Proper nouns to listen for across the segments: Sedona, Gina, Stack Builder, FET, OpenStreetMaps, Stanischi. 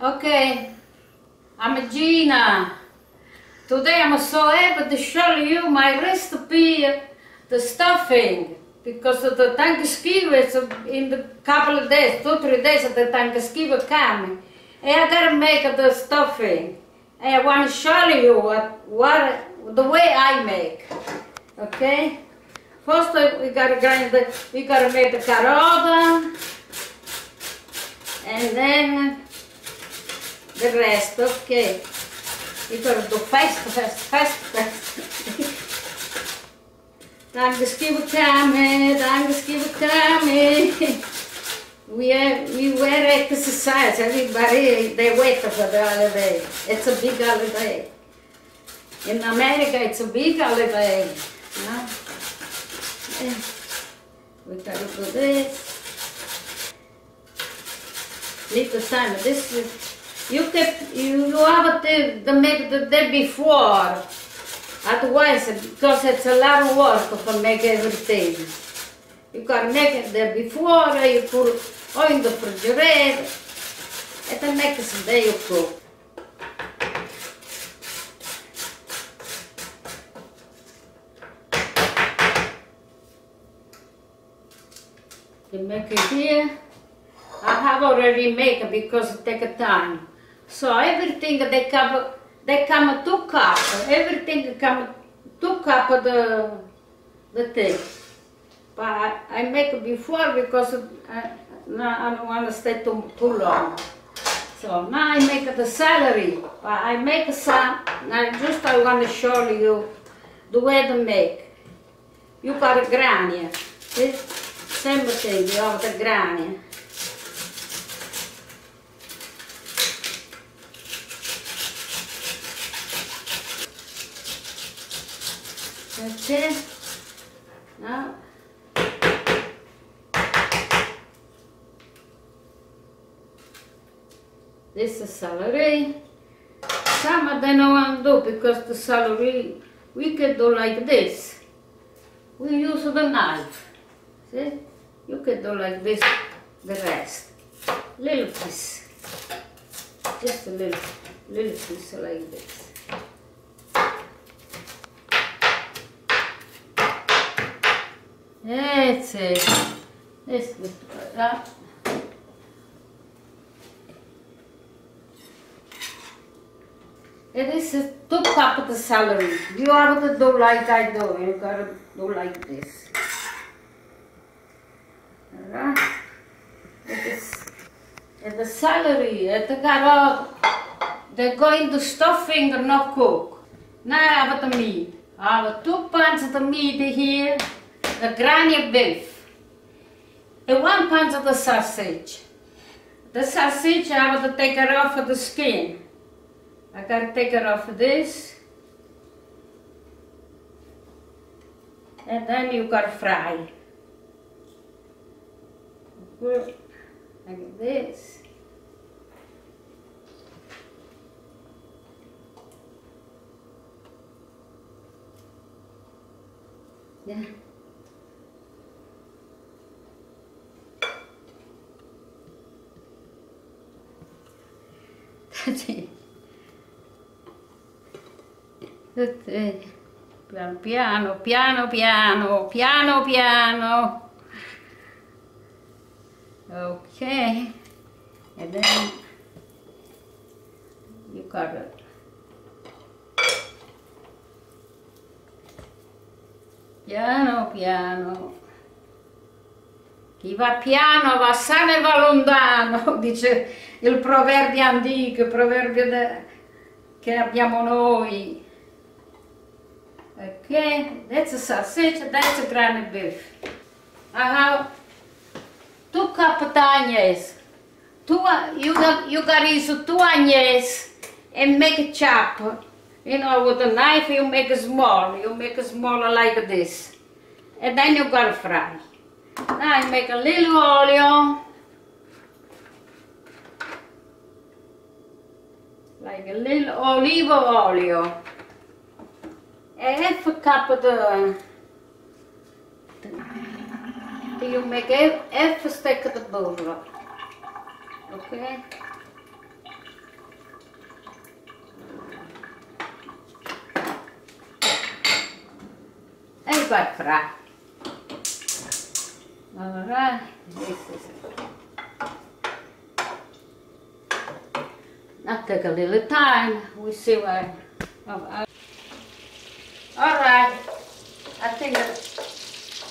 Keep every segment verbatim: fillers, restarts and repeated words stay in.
Okay, I'm Gina. Today I'm so happy to show you my recipe, the stuffing, because of the Thanksgiving is in a couple of days, two, three days of the Thanksgiving coming. And I gotta make the stuffing. And I want to show you what, what the way I make. Okay? First, we gotta grind the, we gotta make the carota, and then the rest. Okay, we gotta do fast, fast, fast, fast. Thanksgiving coming, Thanksgiving coming. We have, we were exercise. Everybody they wait for the holiday. It's a big holiday. In America, it's a big holiday. Yeah? We gotta do this. Little time. This is you can you have to, to make the day before. Otherwise, because it's a lot of work to make everything. You gotta make it the day before. You put all in the refrigerator. And then next day you cook. You make it here. I have already made it because it takes time. So everything they come, they come two cups. Everything come two cups of the the thing. But I, I make it before because I, I don't want to stay too too long. So now I make the celery. But I make some. Now just I want to show you the way to make. You got a granny. Same thing, you have the granny. That's it. Now. This is celery. Some of them I want to do because the celery, we can do like this. We use the knife. See? You can do like this, the rest. Little piece. Just a little, little piece like this. That's it. This is that. And this is two cups of the celery. You have to do like I do. You gotta do like this. The celery and the carrot, they go into stuffing and not cook. Now I have the meat. I have two pounds of the meat here, the granny beef, and one pound of the sausage. The sausage, I have to take it off of the skin. I gotta take it off of this. And then you gotta fry. Like this. Yeah. That's it. That's it. Piano, piano, piano, piano, piano, piano. Okay, and then you got it. Piano, piano. Chi va piano va sano e va lontano, dice il proverbio antico, il proverbio che abbiamo noi. Okay, that's a sausage, that's a granny beef. I have two cups of onions. Two, you got, you got to use two onions and make a chop. You know, with a knife you make it small. You make it smaller like this. And then you got to fry. Now I make a little oil. Like a little olive oil. And half a cup of the... the you make a half a stick of the butter, okay? papra. Allora, I take a little time. We see why. All right. I think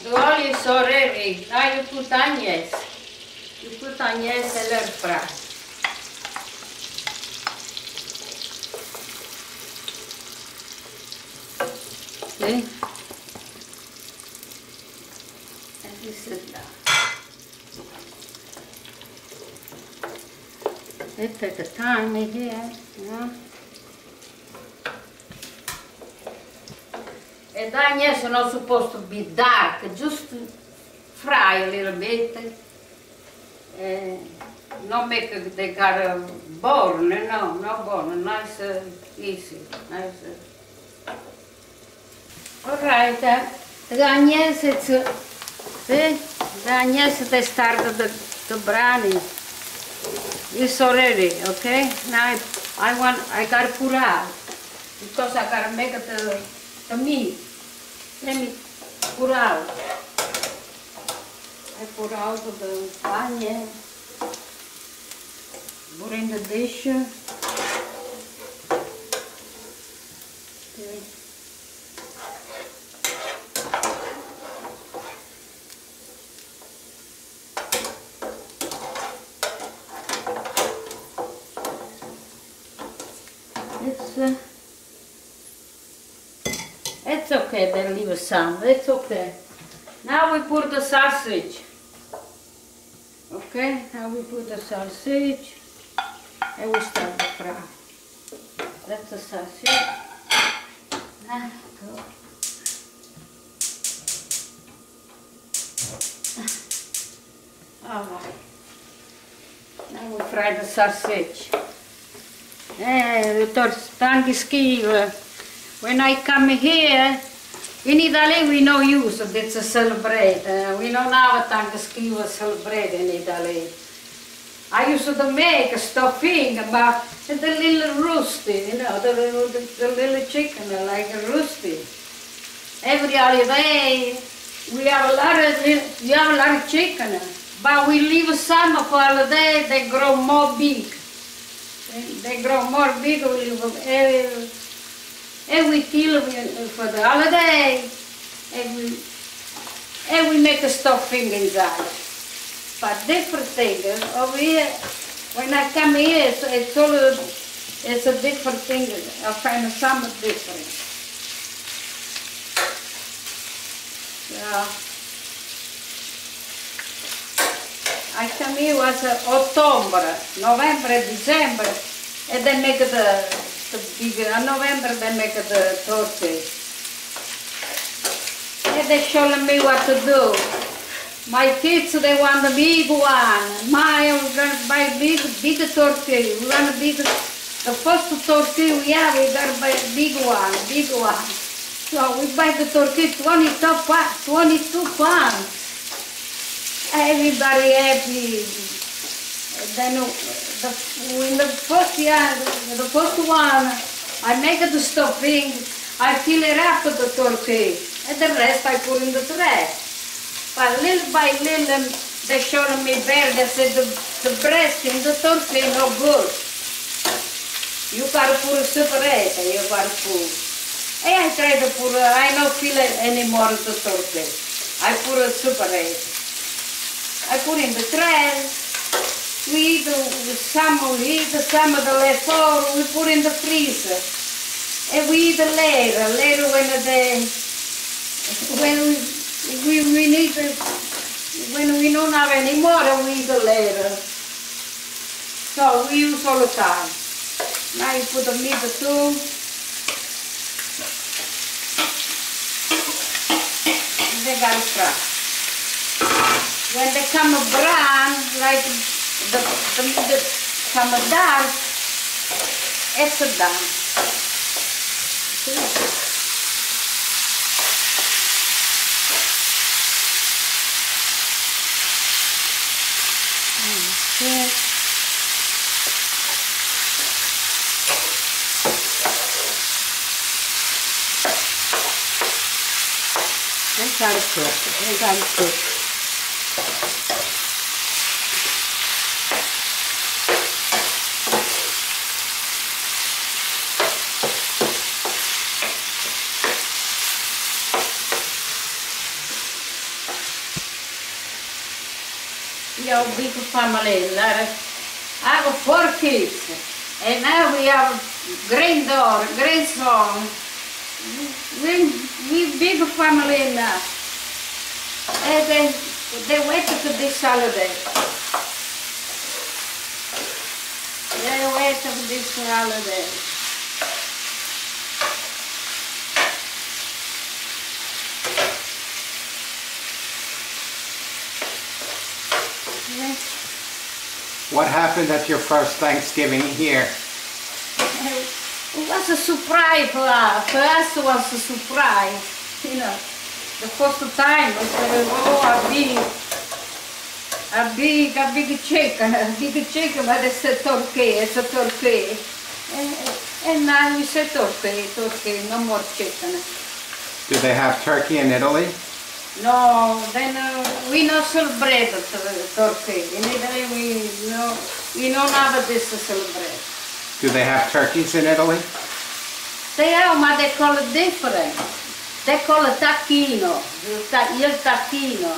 the oil is already. Now you put onions. You put onions and then fry. See? And you sit down. It takes a time here, you know. And onions are not supposed to be dark, just fry a little bit. And not make a, they got a burn, no, no burn, nice, uh, easy, nice. Uh. Alright, uh, the onions, it's, uh, see, the onions, they started the, the brownie. It's already okay. Now I, I want I gotta put out because I gotta make the the meat. Let me put out. I put out the onion. Put in the dish. Okay. It's, uh, it's okay, they leave some, it's okay. Now we put the sausage. Okay, now we put the sausage and we start the fry. That's the sausage. Now go. Alright. Now we fry the sausage. Eh, dottor Stanischi, when I come here, in Italy we no use this to celebrate. Uh, we don't have Stanischi to celebrate in Italy. I used to make stuffing, but the little roosting, you know, the little, the, the little chicken, like roosting. Every holiday, we have a lot of, we have a lot of chicken, but we leave some for holiday, they grow more big. They grow more big, and we kill for the holiday, and we, and we make a stuffing inside. But different thing, over here, when I come here, it's, it's, all, it's a different thing, I find some different. So, I come here was uh, October, November, December, and they make the, the big, uh, November they make the torte. And they showed me what to do. My kids, they want the big one. My, we're going to buy big, big torte. We want a big, the first torte we have, we got to buy a big one, big one. So we buy the torte twenty-two pounds. Everybody happy. Then the, in the first year, the, the first one, I make the stuffing, I fill it up with the turkey, and the rest I put in the tray. But little by little, they showed me there, they said the, the breast in the turkey is no good. You gotta put a separate, you gotta put. And I try to put, I don't feel it anymore the turkey. I put a separate. I put in the tray, we eat some, we eat some of the leftover, we put in the freezer. And we eat later, later when the, when we, we, we need, the, when we don't have any more, we eat later. So we use all the time. Now you put the meat too. And they got it fried. When they come brown, like the, the, the come dark, it's done. See? Okay. garlic bread, garlic bread. Yo, big family, I have four kids, and now we have granddaughter, grandson. We, we big family now. And then they wait for this holiday. They wait for this holiday. What happened at your first Thanksgiving here? It was a surprise for us. For us it was a surprise, you know. The first time we said, oh, a big, a big, a big chicken, a big chicken, but it's a turkey, it's a turkey. And, and now it's a turkey, turkey, no more chicken. Do they have turkey in Italy? No, then uh, we not celebrate turkey. In Italy we no, we don't have this to celebrate. Do they have turkeys in Italy? They have, but they call it different. They call it tacchino, il tacchino.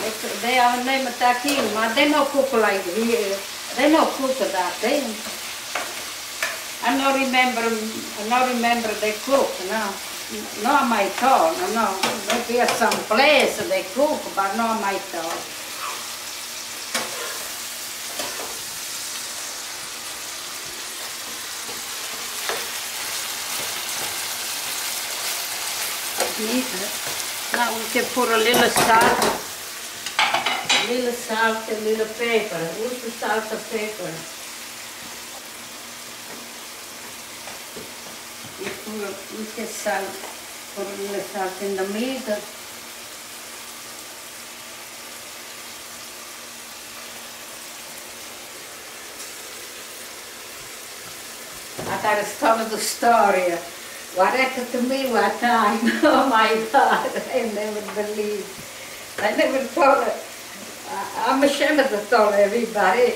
They, they have a name of tacchino, but they don't cook like here. They don't cook that. They, I don't remember. I don't remember they cook now. No, my thought, no, maybe at some place they cook, but no, my thought. Now we can put a little salt, a little salt, a little pepper, a little salt and pepper. We can salt, put a little salt in the middle. I gotta stop the story. What happened to me one time? Oh my God, I never believed. I never thought it. I'm ashamed to tell everybody.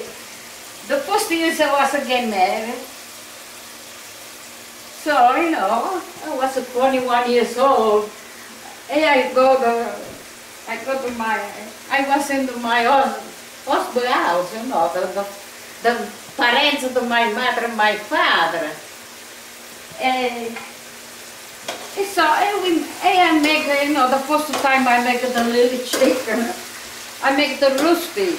The first year I was again married. So, you know, I was twenty-one years old, and I go to, I go to my, I was in my husband's house, you know, the, the, the parents of my mother and my father. And, and so, and, we, and I make, you know, the first time I make the little chicken, I make the roasty,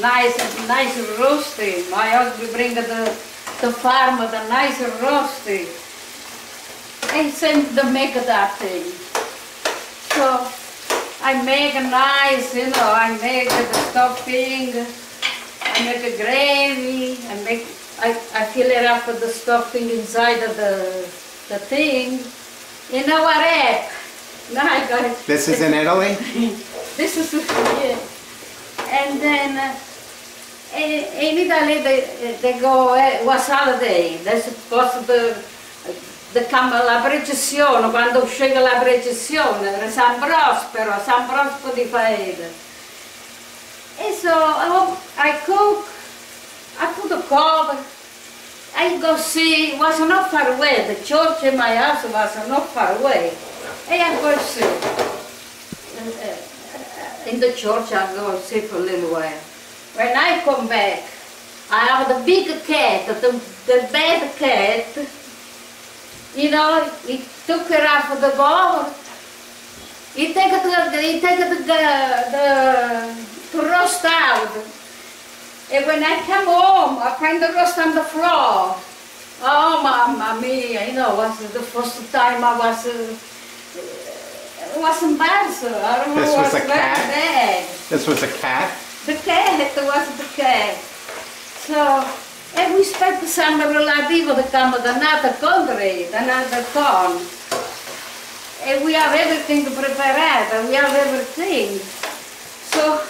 nice, nice roasty. My husband bring the, the farm, the nice roasty. And send to make that thing. So I make a nice, you know, I make the stuffing, I make a gravy, I make, I, I fill it up with the stuffing inside of the, the thing. You know what I got. This is in Italy? This is, yeah. And then, uh, in Italy they, they go, it was holiday, they're supposed to, They come la precessione, quando uscì la precessione, San Prospero, San Prospero di Paese. And so I, I cook, I put a cover, I go see, it was not far away, the church in my house was not far away. And I go see, in the church I go see for a little while. When I come back, I have the big cat, the, the bad cat. You know, he took her off the bowl. He take it to, he take it to, the, the, to roast out. And when I come home, I find the roast on the floor. Oh, mamma mia, you know, was the first time I was, uh, was embarrassed. I don't know, this was, was a cat? Bad. This was a cat? The cat, it was the cat. So, and we spent the summer relativo to come to another country, another town. And we have everything prepared, we have everything. So,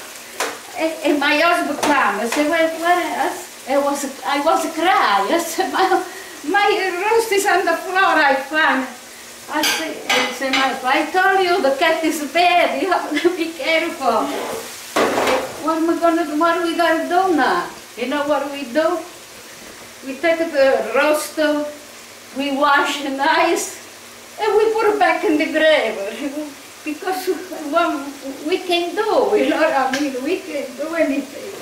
and, and my husband came and said, well, what else? I was, I was crying. I said, my, my roast is on the floor, I found. I say, I say, I told you the cat is bad, you have to be careful. What am I gonna do? What we gotta do now? You know what we do? We take the roaster, we wash it nice, and we put it back in the grave. Because well, we can do, you know what I mean? We can do anything.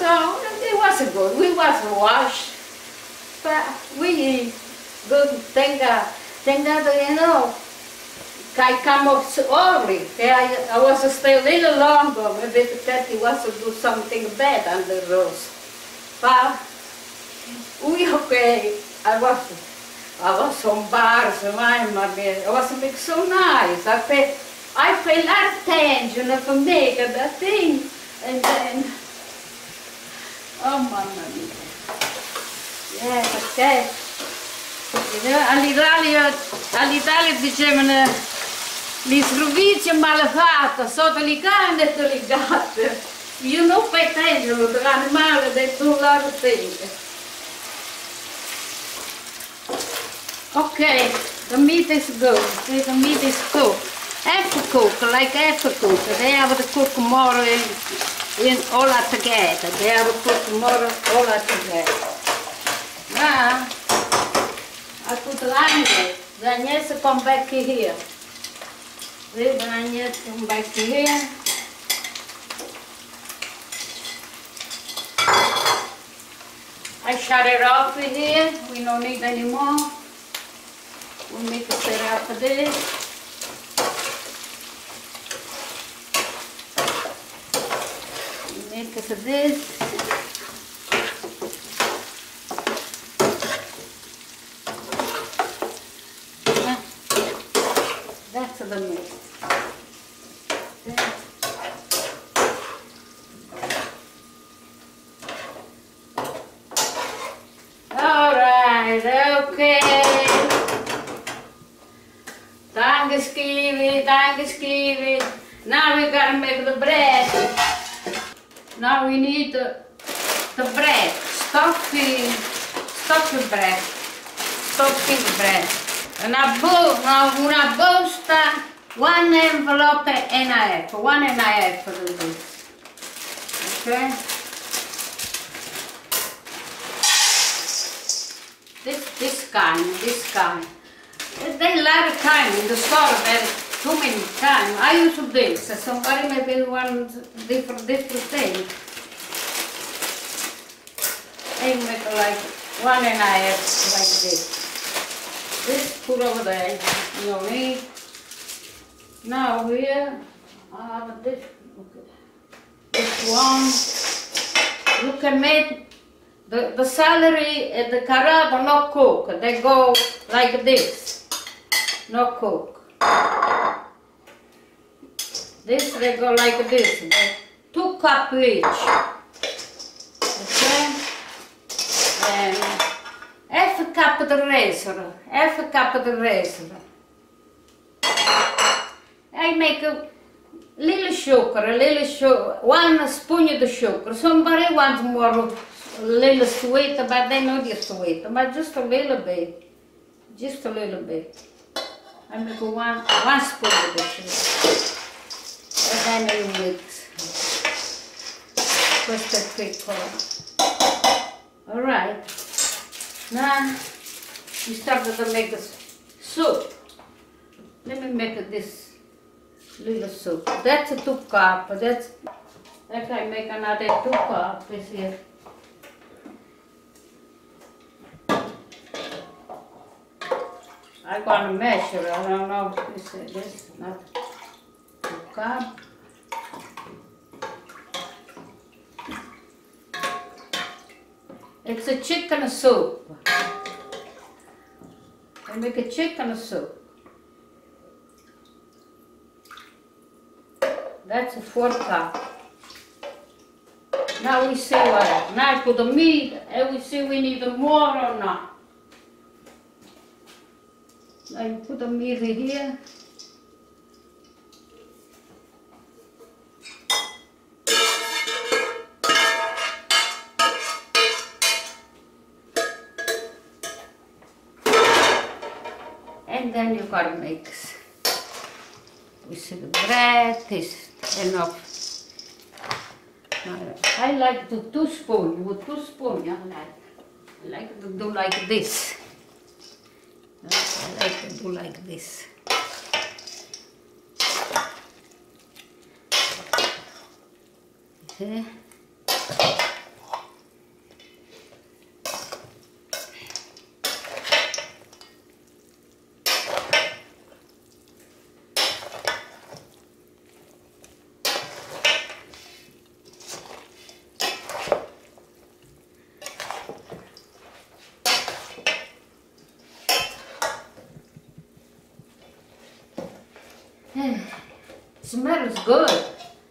So it wasn't good. We wasn't washed. But we good, thank God. Thank God, you know, I come up so early. I, I was to stay a little longer, maybe because he was to do something bad on the roads. But we okay. I was. I was some bars, my mother. I was make so nice. I pay, I pay a lot of attention to make that thing, and then, oh mamma mia, yeah, perché, you know, all'Italia, all'Italia dicevano, gli servizi malafatto, sotto le canne e le gatte, you know, pay attention to the animal, they do a lot of things. Okay, the meat is good. The meat is cooked. After cook, like after cook, they have to cook more in, in all together. They have to cook more all together. Now, I put the onions. The onions come back here. The onions come back here. I shut it off here. We don't need any more. We make it set up for this. We make it for this. Huh? That's the mix. All right, okay. Thanksgiving, Thanksgiving. Now we gotta make the bread. Now we need the, the bread. Stuffing, stuffing bread, stuffing bread. Una busta, una busta, one envelope and a half, one and a half for this. Okay. This, this kind, this kind. They a lot of time in the store, there's too many time. I use this, somebody maybe wants different, different thing. I make like one and a half like this. This put over there, you know me. Now here, I have this, okay. This one. You can make the, the celery and the carrot are not cooked, they go like this. No cook. This they go like this. They two cup each. Okay. Then half a cup of the razor. Half a cup of the razor. I make a little sugar, a little sugar, one spoon of the sugar. Somebody wants more, a little sweet, but they know they're sweet, but just a little bit, just a little bit. I make one, one spoon of this, and then I mix. Just a quick one. All right. Now we start to make the soup. Let me make this little soup. That's a two cup. That's that I make another two cup. This here. I'm gonna measure. I don't know if this is this, not two cup. It's a chicken soup. I make a chicken soup. That's a four cup. Now we see what. Now I put the meat, and we see we need more or not. I put the meat here. and then you gotta mix with the bread. Is enough. I like to two spoon. With two spoon, I like. I like to do like this. I like to do like this. See? Smells good.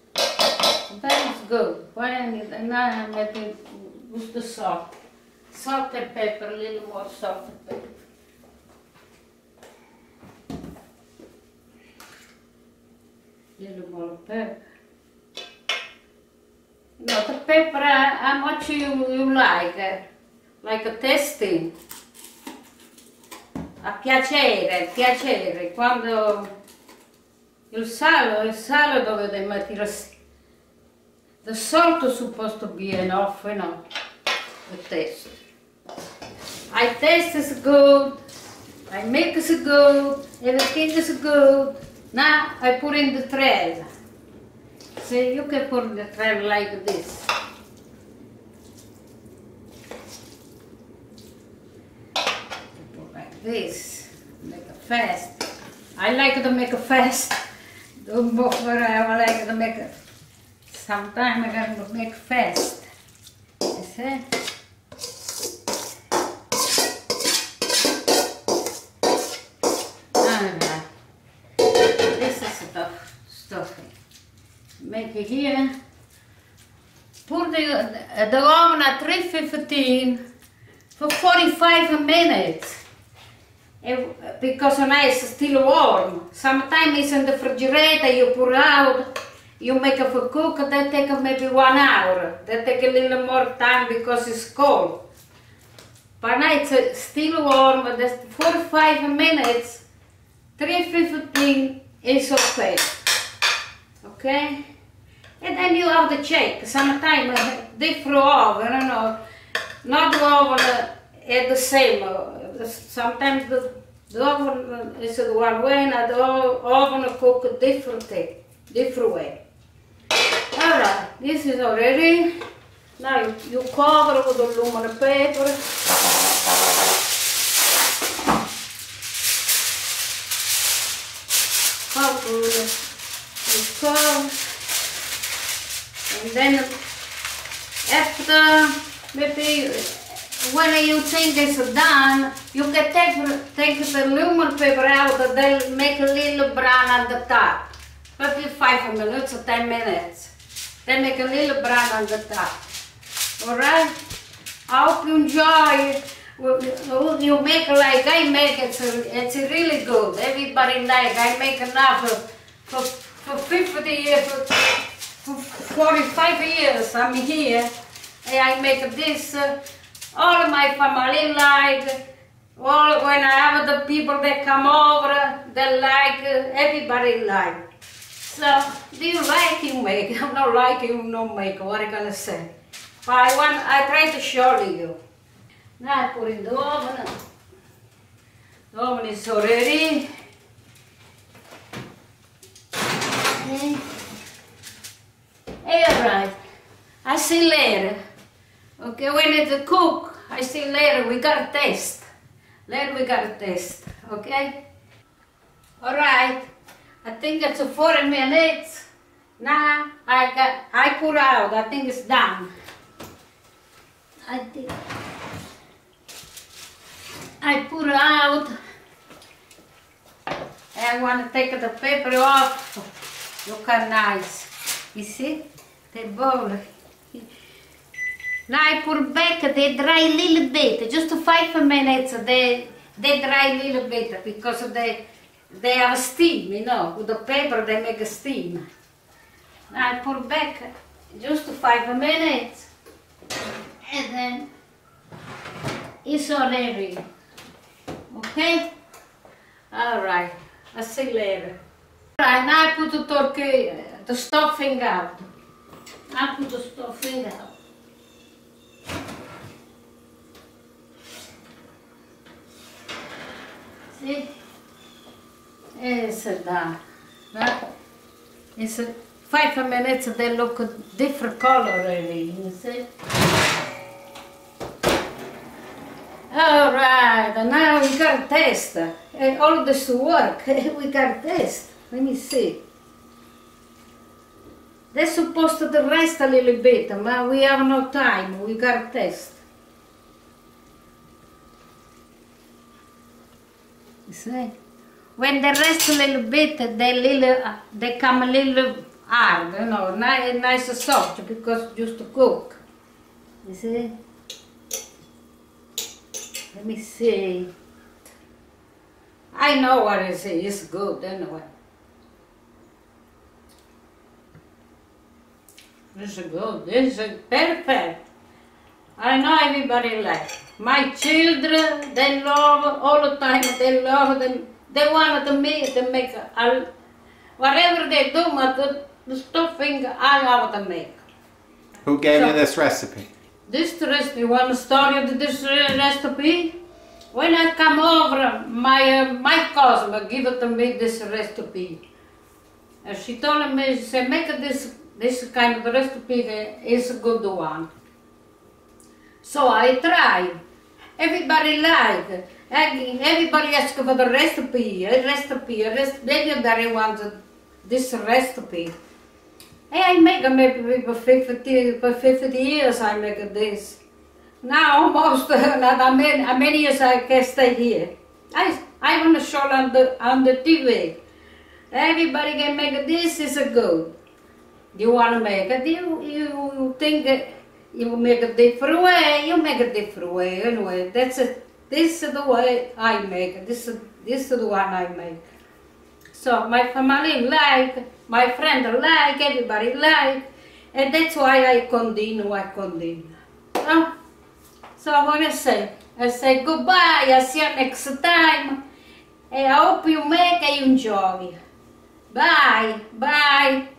Smells good. What I need, and now I'm making with the salt. Salt and pepper, a little more salt and pepper. A little more pepper. No, the pepper, uh, how much you, you like, uh, like a tasting. A piacere, piacere. Quando... Il sale, il sale dove devi mettere. The salt is supposed to be enough, you know, to taste. I taste is good, I make is good, everything is good. Now I put in the trail. See, you can put in the trail like this. Put like this, make a fast. I like to make a fast. Don't bother, I like to make it. Sometimes I got to make fast. You see? Alright. This is stuff, stuffing. Make it here. Put the, the oven at three fifteen for forty-five minutes. It, because now it's still warm. Sometimes it's in the refrigerator, you pour out, you make it for cook, that take maybe one hour. That take a little more time because it's cold. But now it's still warm, that's forty-five minutes, three fifteen is okay. Okay? And then you have to check. Sometimes different oven, you know, not the oven at the same. Sometimes the, the oven is one way and the oven cook a different thing, different way. Alright, this is already. Now you, you cover with aluminum paper. Cover with cover. And then after maybe when you think it's done, you can take, take the aluminum paper out and then make a little brown on the top. Maybe five minutes or ten minutes. Then make a little brown on the top. Alright? I hope you enjoy. You make like I make it. It's really good. Everybody like I make enough for, for fifty years, for, for forty-five years I'm here. And I make this. Uh, All my family like, all when I have the people that come over, they like, everybody like. So, do you like you make? I'm not like you no make, what I'm gonna say. But I want, I try to show you. Now I put in the oven. The oven is already. Okay. Alright, I see later. Okay, we need to cook. I see later we gotta taste. Later we gotta taste. Okay? Alright. I think it's forty minutes. Now I got I put out. I think it's done. I think I put out. I wanna take the paper off. Look how nice. You see? The bowl. Now I put back, they dry a little bit, just five minutes, they, they dry a little bit, because they, they have steam, you know, with the paper they make steam. Now I put back just five minutes, and then it's all ready, okay? All right, a sea level. All right, now I put the turkey, the stuffing out. I put the stuffing out. See? It's done. Right? It's five minutes, they look different color already, you see? All right, now we got to test. All this work, we got to test. Let me see. They're supposed to rest a little bit, but we have no time. We got to test. You see? When they rest a little bit, they little, they come a little hard, you know, nice, nice soft, because just to cook. You see? Let me see. I know what it is. It's good anyway. This is good. This is perfect. I know everybody likes. My children, they love all the time. They love them. They want to make to make a, whatever they do, but the stuffing I love to make. Who gave so, you this recipe? This recipe, one story of this recipe, when I come over, my uh, my cousin gave to me this recipe. And she told me, she said, make this, this kind of recipe, is a good one. So I tried. Everybody liked. Everybody asked for the recipe, a recipe, a recipe. Everybody wanted this recipe. I make maybe for fifty, for fifty years I make this. Now almost not many, many years I can stay here. I I want to show on the on the T V. Everybody can make this. Is good. You want to make it? You you think you make a different way? You make a different way anyway. That's it. This is the way I make. This is this is the one I make. So my family like. My friend like, everybody like, and that's why I continue, I continue. Oh. So I want to say, I say goodbye, I'll see you next time, and I hope you make and enjoy. Bye, bye.